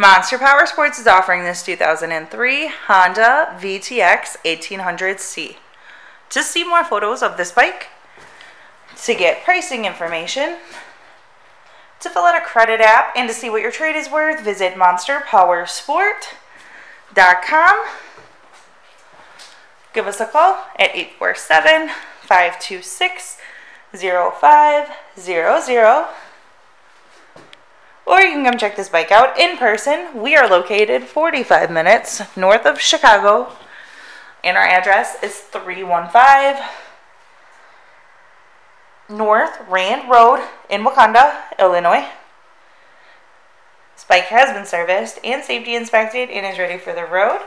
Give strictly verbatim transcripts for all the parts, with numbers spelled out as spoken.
Monster Power Sports is offering this two thousand three Honda V T X eighteen hundred C. To see more photos of this bike, to get pricing information, to fill out a credit app, and to see what your trade is worth, visit Monster Power Sport dot com. Give us a call at eight four seven, five two six, zero five zero zero. Or you can come check this bike out in person. We are located forty-five minutes north of Chicago, and our address is three one five North Rand Road in Wakanda, Illinois. This bike has been serviced and safety inspected and is ready for the road.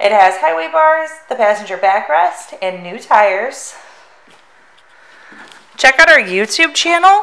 It has highway bars, the passenger backrest, and new tires. Check out our YouTube channel.